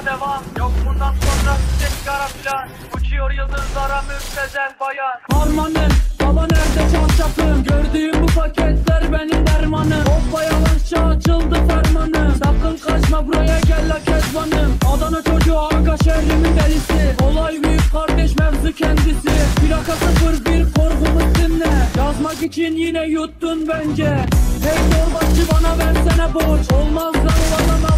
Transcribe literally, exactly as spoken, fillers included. yoluna devam. Yok bundan sonra tek kara plan. Uçuyor yıldızlara müptezel bayan. Harmanım baba nerede çarçakım? Gördüğüm bu paketler benim dermanım. Hoppa yavaşça açıldı fermanım. Sakın kaçma buraya gel la kezbanım. Adana çocuğu aga şehrimin delisi. Olay büyük kardeş mevzu kendisi. Plaka sıfır bir korkumuz dinle. Yazmak için yine yuttun bence. Hey zorbaşçı bana versene borç. Olmaz lan olamam.